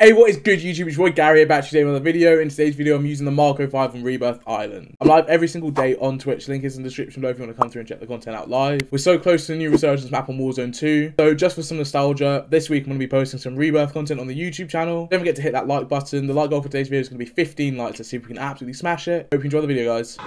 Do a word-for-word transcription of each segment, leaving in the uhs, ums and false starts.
Hey, what is good YouTube? It's your boy Gary here, back today with another video. In today's video, I'm using the Marco five on Rebirth Island. I'm live every single day on Twitch. Link is in the description below if you want to come through and check the content out live. We're so close to the new resurgence map on Warzone two. So just for some nostalgia, this week I'm going to be posting some Rebirth content on the YouTube channel. Don't forget to hit that like button. The like goal for today's video is going to be fifteen likes. Let's see if we can absolutely smash it. Hope you enjoy the video, guys.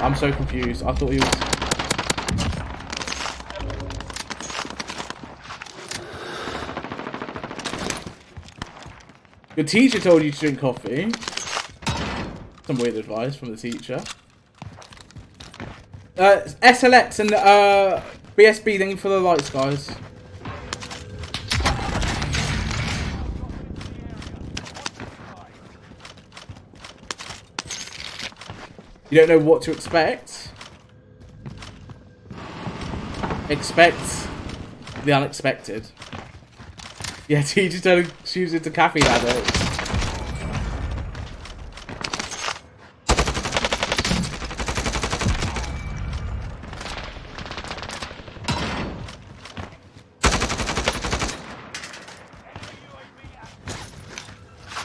I'm so confused. I thought he was... Your teacher told you to drink coffee. Some weird advice from the teacher. Uh, S L X and uh, B S B, thank you for the lights, guys. You don't know what to expect. Expect the unexpected. Yeah, teacher telling students to caffeine adults.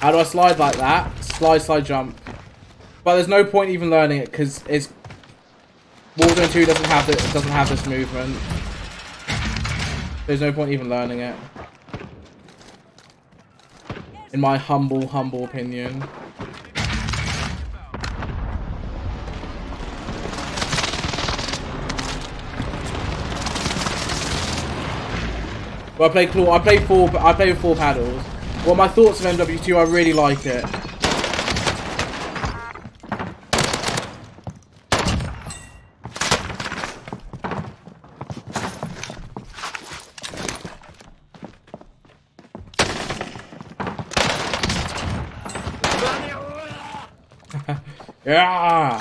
How do I slide like that? Slide, slide, jump. But there's no point even learning it because it's Warzone two doesn't have this doesn't have this movement. There's no point even learning it. In my humble, humble opinion. Well, I play claw I play four I play with four paddles. Well, my thoughts of M W two, I really like it. Yeah.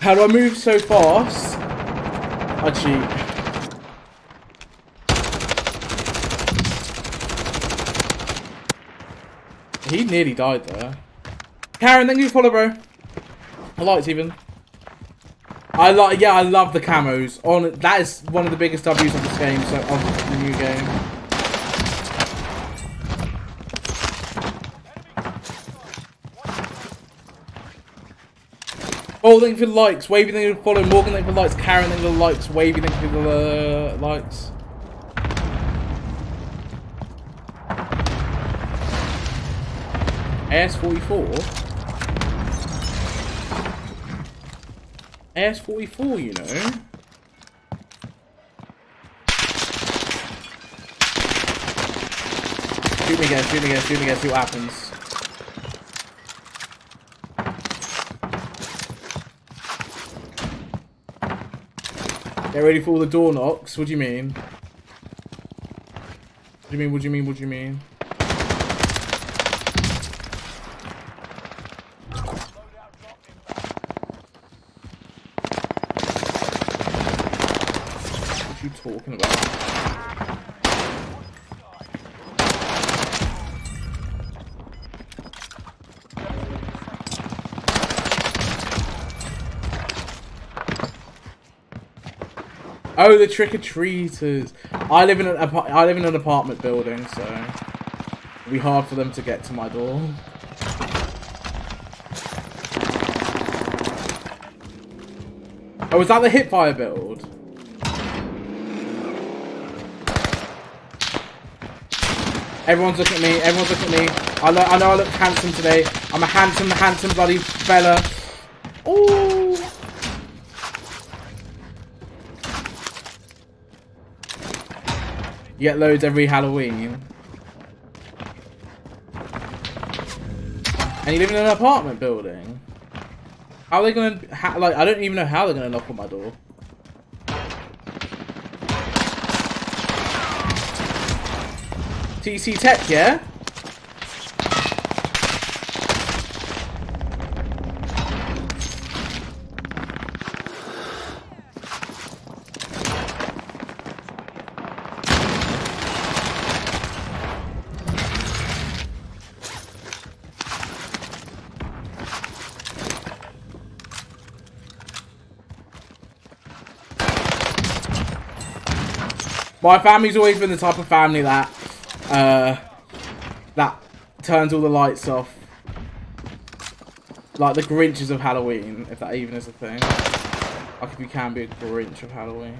How do I move so fast? I cheat. He nearly died there. Karen, thank you for follow, bro. I like even. I like, yeah, I love the camos. On that is one of the biggest W's of this game. So of the new game. Oh, thank you for the likes. Wavy, thank you for follow. Morgan, thank you for the likes. Karen, thank you for the likes. Wavy, thank you for the uh, likes. A S forty-four? A S forty-four, you know? Shoot me again, shoot me again, shoot me again, see what happens. Get ready for all the door knocks, what do you mean? What do you mean, what do you mean, what do you mean? Talking about. Oh, the trick-or-treaters. I live in an I live in an apartment building, so it'll be hard for them to get to my door. Oh, was that the hipfire build? Everyone's looking at me, everyone's looking at me. I, lo I know I look handsome today. I'm a handsome, handsome bloody fella. Ooh. You get loads every Halloween. And you live in an apartment building. How are they gonna, how, like, I don't even know how they're gonna knock on my door. T C Tech, yeah? My family's always been the type of family that, uh, that turns all the lights off. Like the Grinches of Halloween, if that even is a thing. Like if you can be a Grinch of Halloween.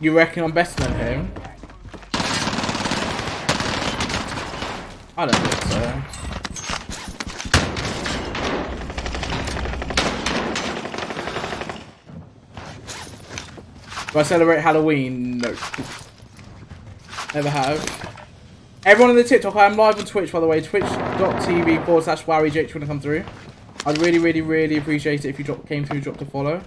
You reckon I'm better than him? I don't think so. Do I celebrate Halloween? No. Never have. Everyone on the TikTok, I am live on Twitch, by the way. Twitch dot T V forward slash WawyGH if you want to come through. I'd really, really, really appreciate it if you drop, came through, dropped a follow.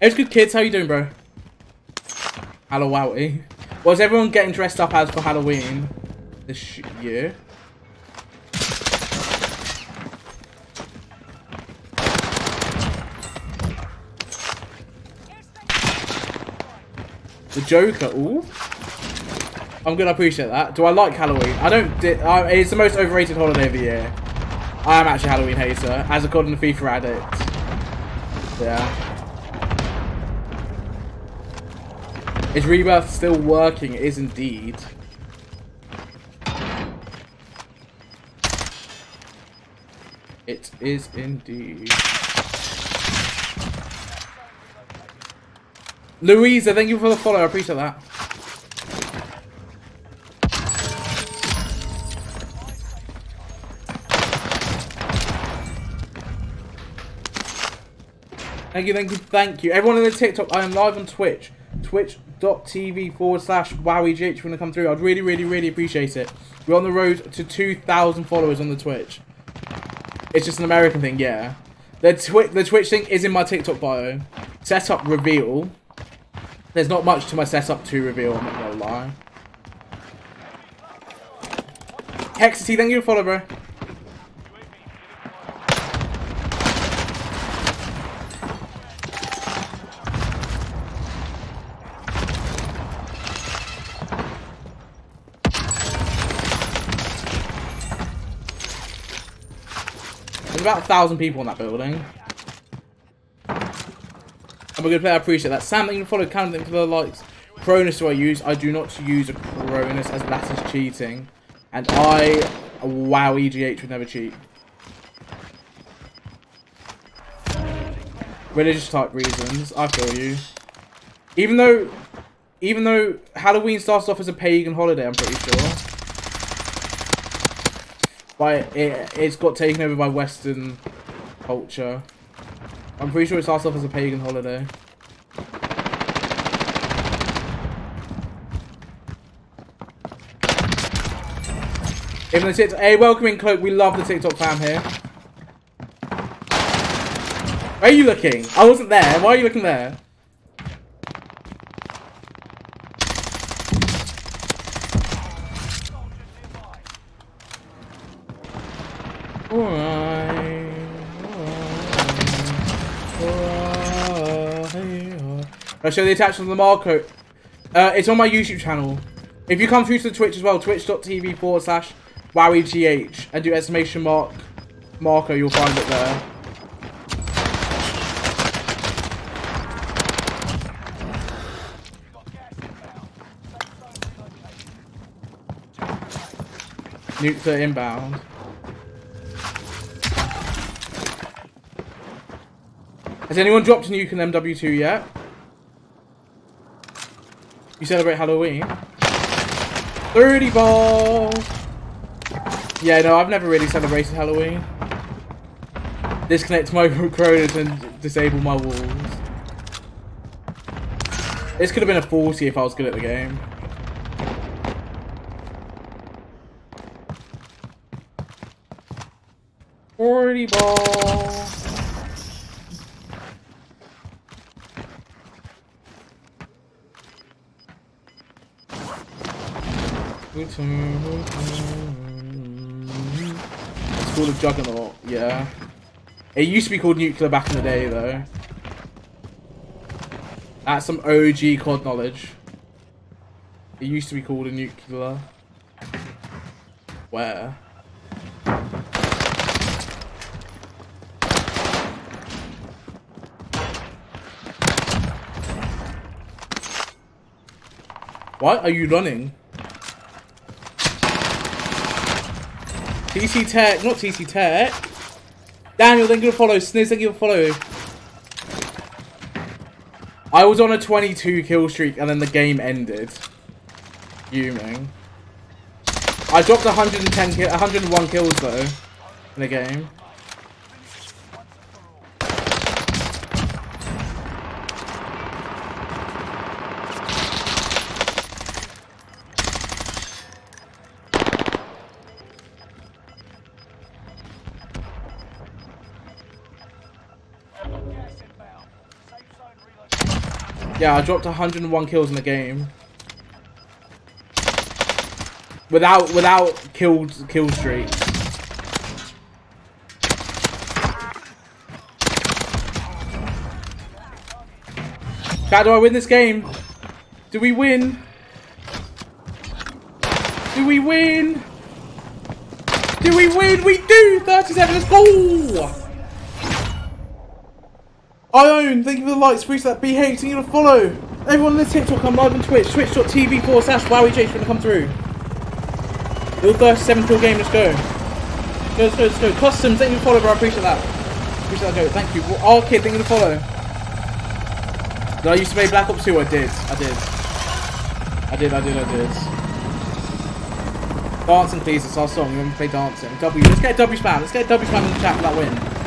It's good, kids. How you doing, bro? Hello, Wowty. Was everyone getting dressed up as for Halloween this year? The Joker, ooh. I'm gonna appreciate that. Do I like Halloween? I don't. I, it's the most overrated holiday of the year. I am actually a Halloween hater, as according to FIFA Addicts. Yeah. Is Rebirth still working? It is indeed. It is indeed. Louisa, thank you for the follow. I appreciate that. Thank you, thank you, thank you. Everyone in the TikTok, I am live on Twitch. Twitch dot T V forward slash WawyGH if you want to come through. I'd really, really, really appreciate it. We're on the road to two thousand followers on the Twitch. It's just an American thing, yeah. The, twi the Twitch thing is in my TikTok bio. Setup reveal. There's not much to my setup to reveal, I'm not gonna lie. Hexity, thank you for follow, bro. About a thousand people in that building. I'm a good player, I appreciate that. Sam, you can follow Canada for the likes. Cronus do I use? I do not use a Cronus as that is cheating. And I, wow, E G H would never cheat. Religious type reasons, I feel you. Even though, even though Halloween starts off as a pagan holiday, I'm pretty sure. But it, it's got taken over by Western culture. I'm pretty sure it starts off as a pagan holiday. Even the TikTok, hey, welcoming Cloak. We love the TikTok fam here. Where are you looking? I wasn't there. Why are you looking there? I show the attachment on the Marco. Uh, it's on my YouTube channel. If you come through to the Twitch as well, twitch dot T V forward slash WawyGH and do exclamation mark Marco, you'll find it there. Nuclear inbound. Has anyone dropped a nuke in M W two yet? You celebrate Halloween? thirty ball! Yeah, no, I've never really celebrated Halloween. Disconnect my Cronus and disable my walls. This could have been a forty if I was good at the game. forty ball. Let's call it Juggernaut, yeah. It used to be called Nuclear back in the day though. That's some O G C O D knowledge. It used to be called a Nuclear. Where? Why are you running? T C Tech, not T C Tech. Daniel, then give a follow. Sniz, then give a follow. I was on a twenty-two kill streak and then the game ended. Fuming. I dropped one hundred ten kill, one hundred one kills though in the game. Yeah, I dropped one hundred one kills in the game. Without without killed kill streaks. How do I win this game? Do we win? Do we win? Do we win? We do! thirty-seven, let's go! Ione, thank you for the likes, for that B H, thank you for the follow. Everyone on this TikTok, I'm live on Twitch, twitch.tv forward slash WawyGH when I come through. Little thirty-seven kill game, let's go. Let's go, let's go. Customs, thank you for the follow, bro, I appreciate that. Appreciate that, go, thank you. Well, Arkid, thank you for the follow. Did I used to play Black Ops two? I did, I did. I did, I did, I did. Dancing, please, it's our song, we haven't played dancing. W, let's get a W spam, let's get a W spam in the chat for that win.